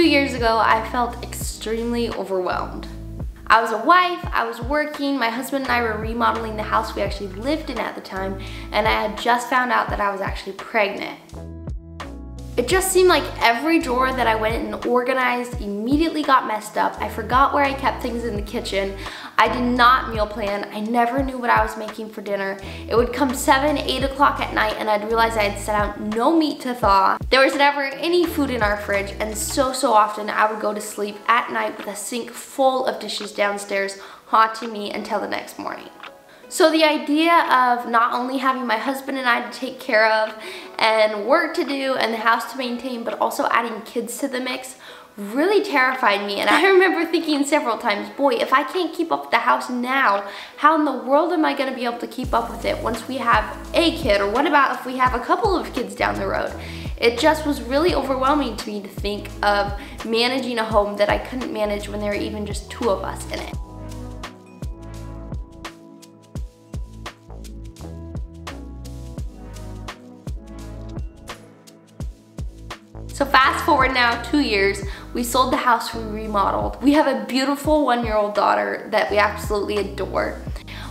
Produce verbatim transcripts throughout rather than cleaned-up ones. Two years ago, I felt extremely overwhelmed. I was a wife, I was working, my husband and I were remodeling the house we actually lived in at the time, and I had just found out that I was actually pregnant. It just seemed like every drawer that I went and organized immediately got messed up. I forgot where I kept things in the kitchen. I did not meal plan. I never knew what I was making for dinner. It would come seven, eight o'clock at night and I'd realize I had set out no meat to thaw. There was never any food in our fridge, and so, so often I would go to sleep at night with a sink full of dishes downstairs haunting me until the next morning. So the idea of not only having my husband and I to take care of and work to do and the house to maintain, but also adding kids to the mix really terrified me. And I remember thinking several times, boy, if I can't keep up with the house now, how in the world am I gonna be able to keep up with it once we have a kid? Or what about if we have a couple of kids down the road? It just was really overwhelming to me to think of managing a home that I couldn't manage when there were even just two of us in it. So fast forward now two years, we sold the house, we remodeled. We have a beautiful one-year-old daughter that we absolutely adore.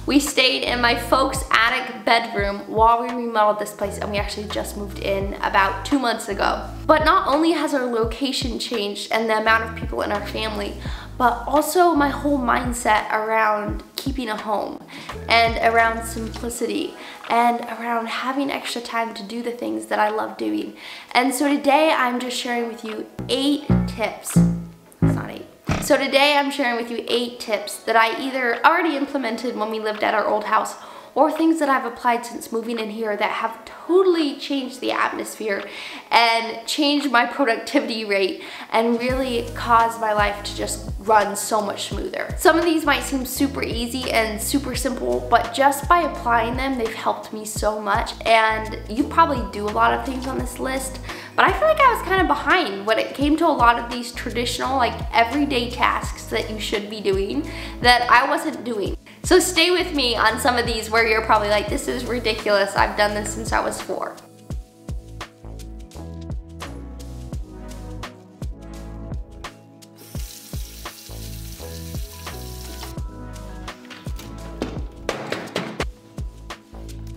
We stayed in my folks' attic bedroom while we remodeled this place, and we actually just moved in about two months ago. But not only has our location changed and the amount of people in our family, but also my whole mindset around keeping a home and around simplicity and around having extra time to do the things that I love doing. And so today I'm just sharing with you eight tips. It's not eight. So today I'm sharing with you eight tips that I either already implemented when we lived at our old house, or things that I've applied since moving in here that have totally changed the atmosphere and changed my productivity rate and really caused my life to just run so much smoother. Some of these might seem super easy and super simple, but just by applying them, they've helped me so much. And you probably do a lot of things on this list, but I feel like I was kind of behind when it came to a lot of these traditional, like everyday tasks that you should be doing that I wasn't doing. So stay with me on some of these where you're probably like, this is ridiculous, I've done this since I was four.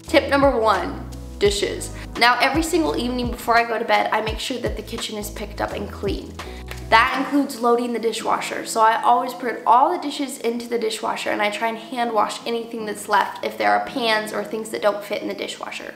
Tip number one, dishes. Now, every single evening before I go to bed, I make sure that the kitchen is picked up and clean. That includes loading the dishwasher. So I always put all the dishes into the dishwasher, and I try and hand wash anything that's left if there are pans or things that don't fit in the dishwasher.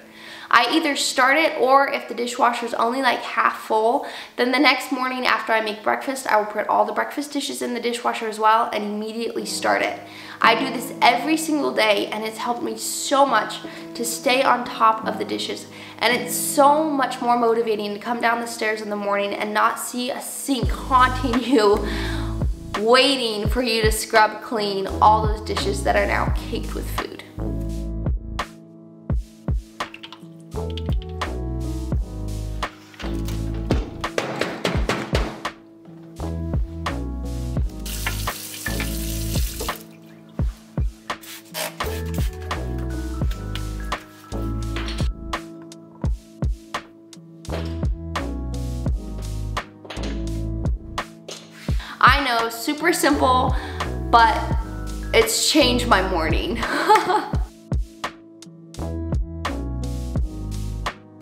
I either start it, or if the dishwasher is only like half full, then the next morning after I make breakfast, I will put all the breakfast dishes in the dishwasher as well and immediately start it. I do this every single day, and it's helped me so much to stay on top of the dishes. And it's so much more motivating to come down the stairs in the morning and not see a sink haunting you, waiting for you to scrub clean all those dishes that are now caked with food. I know, super simple, but it's changed my morning.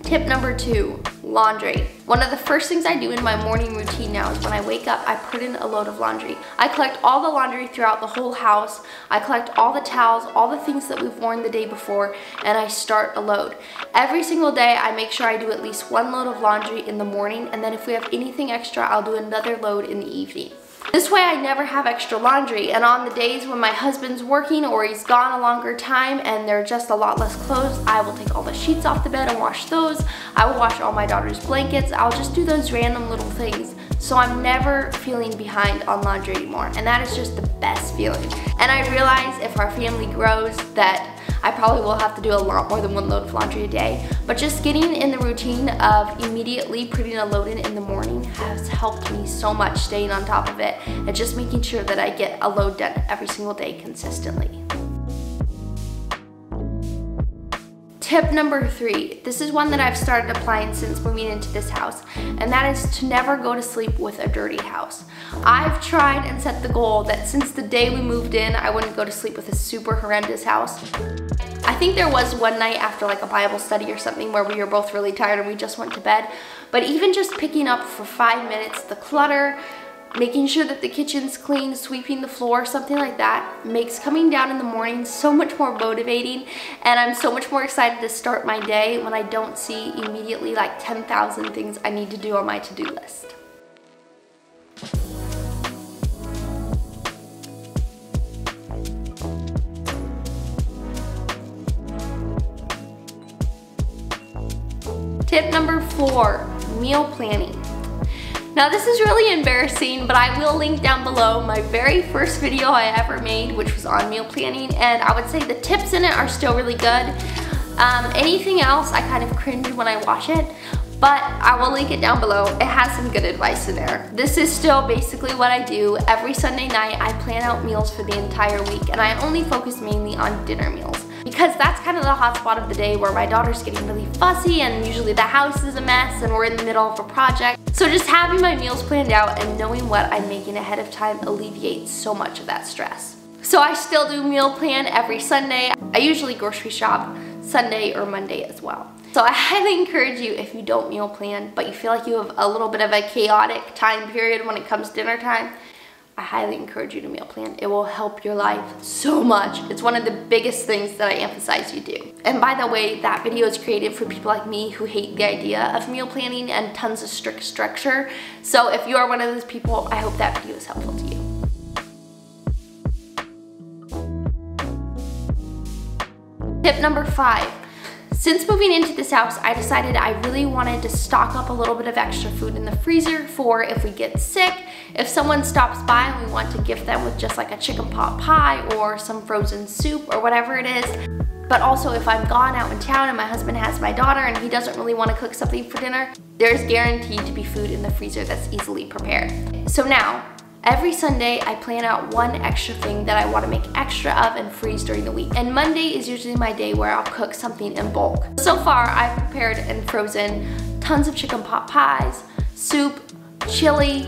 Tip number two, laundry. One of the first things I do in my morning routine now is when I wake up, I put in a load of laundry. I collect all the laundry throughout the whole house. I collect all the towels, all the things that we've worn the day before, and I start a load. Every single day, I make sure I do at least one load of laundry in the morning, and then if we have anything extra, I'll do another load in the evening. This way I never have extra laundry, and on the days when my husband's working or he's gone a longer time and there are just a lot less clothes, I will take all the sheets off the bed and wash those. I will wash all my daughter's blankets. I'll just do those random little things, so I'm never feeling behind on laundry anymore, and that is just the best feeling. And I realize if our family grows that I probably will have to do a lot more than one load of laundry a day, but just getting in the routine of immediately putting a load in in the morning has helped me so much staying on top of it and just making sure that I get a load done every single day consistently. Tip number three, this is one that I've started applying since moving into this house, and that is to never go to sleep with a dirty house. I've tried and set the goal that since the day we moved in, I wouldn't go to sleep with a super horrendous house. I think there was one night after like a Bible study or something where we were both really tired and we just went to bed, but even just picking up for five minutes the clutter, making sure that the kitchen's clean, sweeping the floor, something like that, makes coming down in the morning so much more motivating, and I'm so much more excited to start my day when I don't see immediately like ten thousand things I need to do on my to-do list. Tip number four, meal planning. Now this is really embarrassing, but I will link down below my very first video I ever made, which was on meal planning, and I would say the tips in it are still really good. Um, anything else, I kind of cringe when I watch it, but I will link it down below. It has some good advice in there. This is still basically what I do. Every Sunday night, I plan out meals for the entire week, and I only focus mainly on dinner meals, because that's kind of the hot spot of the day where my daughter's getting really fussy and usually the house is a mess and we're in the middle of a project. So just having my meals planned out and knowing what I'm making ahead of time alleviates so much of that stress. So I still do meal plan every Sunday. I usually grocery shop Sunday or Monday as well. So I highly encourage you, if you don't meal plan but you feel like you have a little bit of a chaotic time period when it comes to dinner time, I highly encourage you to meal plan. It will help your life so much. It's one of the biggest things that I emphasize you do. And by the way, that video is created for people like me who hate the idea of meal planning and tons of strict structure. So if you are one of those people, I hope that video is helpful to you. Tip number five. Since moving into this house, I decided I really wanted to stock up a little bit of extra food in the freezer for if we get sick, if someone stops by and we want to gift them with just like a chicken pot pie or some frozen soup or whatever it is. But also if I'm gone out in town and my husband has my daughter and he doesn't really want to cook something for dinner, there's guaranteed to be food in the freezer that's easily prepared. So now, every Sunday, I plan out one extra thing that I want to make extra of and freeze during the week. And Monday is usually my day where I'll cook something in bulk. So far, I've prepared and frozen tons of chicken pot pies, soup, chili.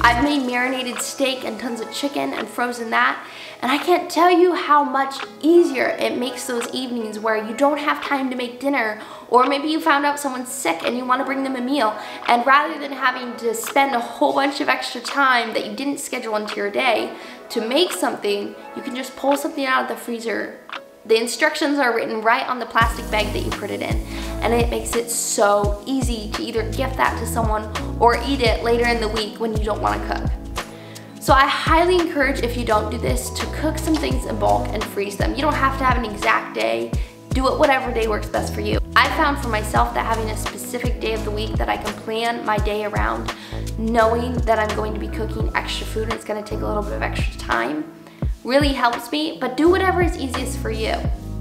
I've made marinated steak and tons of chicken and frozen that. And I can't tell you how much easier it makes those evenings where you don't have time to make dinner, or maybe you found out someone's sick and you want to bring them a meal, and rather than having to spend a whole bunch of extra time that you didn't schedule into your day to make something, you can just pull something out of the freezer. The instructions are written right on the plastic bag that you printed in, and it makes it so easy to either gift that to someone or eat it later in the week when you don't want to cook. So I highly encourage, if you don't do this, to cook some things in bulk and freeze them. You don't have to have an exact day. Do it whatever day works best for you. I found for myself that having a specific day of the week that I can plan my day around, knowing that I'm going to be cooking extra food and it's going to take a little bit of extra time, really helps me. But do whatever is easiest for you.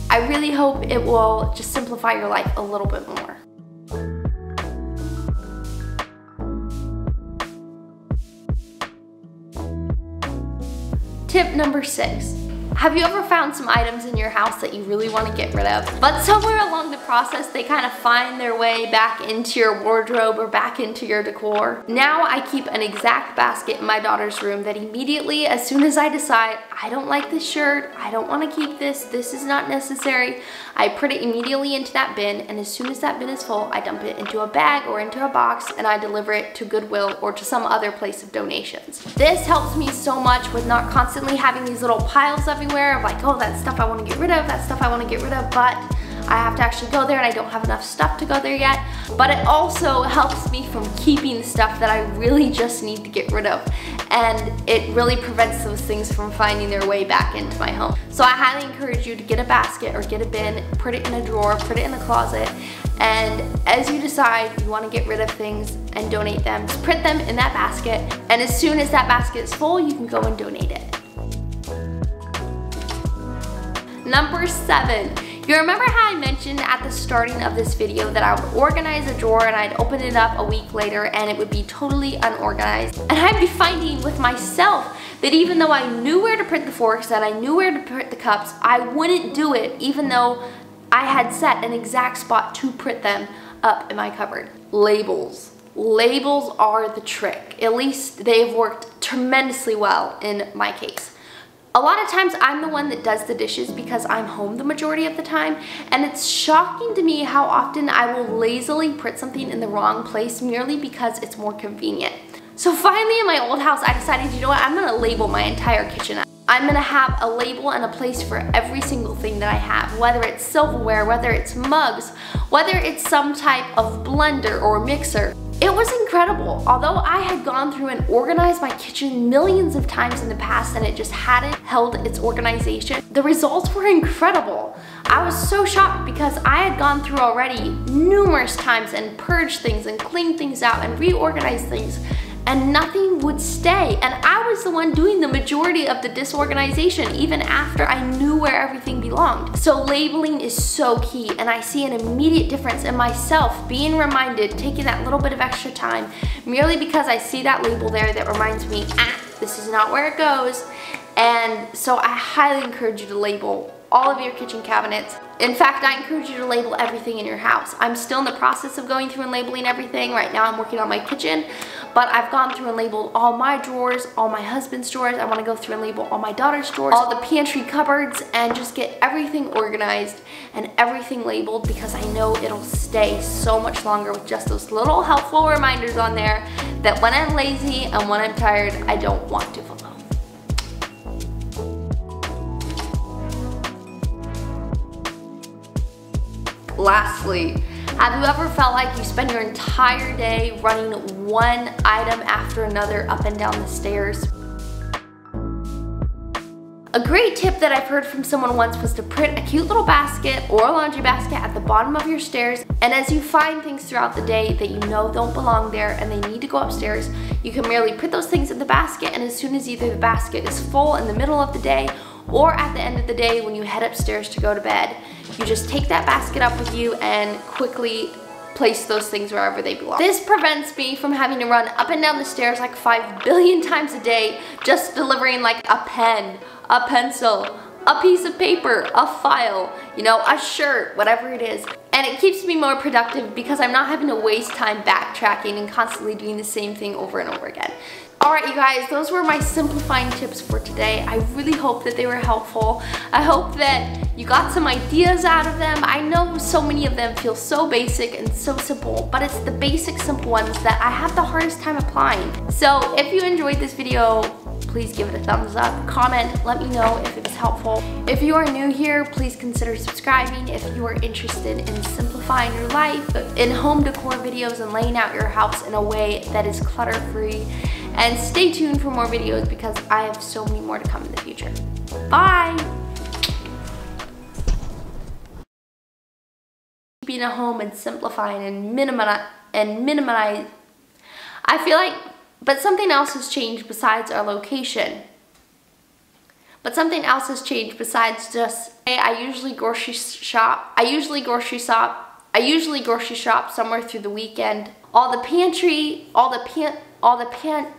I really hope it will just simplify your life a little bit more. Tip number six. Have you ever found some items in your house that you really want to get rid of, but somewhere along the process they kind of find their way back into your wardrobe or back into your decor? Now I keep an exact basket in my daughter's room that immediately, as soon as I decide, I don't like this shirt, I don't want to keep this, this is not necessary, I put it immediately into that bin, and as soon as that bin is full, I dump it into a bag or into a box, and I deliver it to Goodwill or to some other place of donations. This helps me so much with not constantly having these little piles everywhere of like, oh, that stuff I want to get rid of, that stuff I want to get rid of, but I have to actually go there and I don't have enough stuff to go there yet. But it also helps me from keeping stuff that I really just need to get rid of, and it really prevents those things from finding their way back into my home. So I highly encourage you to get a basket or get a bin, put it in a drawer, put it in the closet, and as you decide you want to get rid of things and donate them, just put them in that basket, and as soon as that basket is full, you can go and donate it. Number seven, you remember how I mentioned at the starting of this video that I would organize a drawer and I'd open it up a week later and it would be totally unorganized? And I'd be finding with myself that even though I knew where to put the forks and I knew where to put the cups, I wouldn't do it even though I had set an exact spot to print them up in my cupboard. Labels. Labels are the trick. At least they've worked tremendously well in my case. A lot of times I'm the one that does the dishes because I'm home the majority of the time, and it's shocking to me how often I will lazily print something in the wrong place merely because it's more convenient. So finally in my old house I decided, you know what, I'm gonna label my entire kitchen up. I'm gonna have a label and a place for every single thing that I have, whether it's silverware, whether it's mugs, whether it's some type of blender or mixer. It was incredible. Although I had gone through and organized my kitchen millions of times in the past and it just hadn't held its organization, the results were incredible. I was so shocked because I had gone through already numerous times and purged things and cleaned things out and reorganized things, and nothing would stay. And I was the one doing the majority of the disorganization even after I knew where everything belonged. So labeling is so key, and I see an immediate difference in myself being reminded, taking that little bit of extra time, merely because I see that label there that reminds me, ah, this is not where it goes. And so I highly encourage you to label all of your kitchen cabinets. In fact, I encourage you to label everything in your house. I'm still in the process of going through and labeling everything. Right now I'm working on my kitchen, but I've gone through and labeled all my drawers, all my husband's drawers. I want to go through and label all my daughter's drawers, all the pantry cupboards, and just get everything organized and everything labeled, because I know it'll stay so much longer with just those little helpful reminders on there that when I'm lazy and when I'm tired, I don't want to follow. Lastly, have you ever felt like you spend your entire day running one item after another up and down the stairs? A great tip that I've heard from someone once was to print a cute little basket or a laundry basket at the bottom of your stairs, and as you find things throughout the day that you know don't belong there and they need to go upstairs, you can merely put those things in the basket, and as soon as either the basket is full in the middle of the day or at the end of the day when you head upstairs to go to bed, you just take that basket up with you and quickly place those things wherever they belong. This prevents me from having to run up and down the stairs like five billion times a day, just delivering like a pen, a pencil, a piece of paper, a file, you know, a shirt, whatever it is. And it keeps me more productive because I'm not having to waste time backtracking and constantly doing the same thing over and over again. Alright you guys, those were my simplifying tips for today. I really hope that they were helpful. I hope that you got some ideas out of them. I know so many of them feel so basic and so simple, but it's the basic simple ones that I have the hardest time applying. So if you enjoyed this video, please give it a thumbs up, comment, let me know if it was helpful. If you are new here, please consider subscribing if you are interested in simplifying your life, in home decor videos, and laying out your house in a way that is clutter-free. And stay tuned for more videos because I have so many more to come in the future. Bye! Keeping a home and simplifying and minimize and minimize. I feel like, but something else has changed besides our location. But something else has changed besides just, hey, I usually grocery shop. I usually grocery shop. I usually grocery shop somewhere through the weekend. All the pantry, all the pan, all the pan.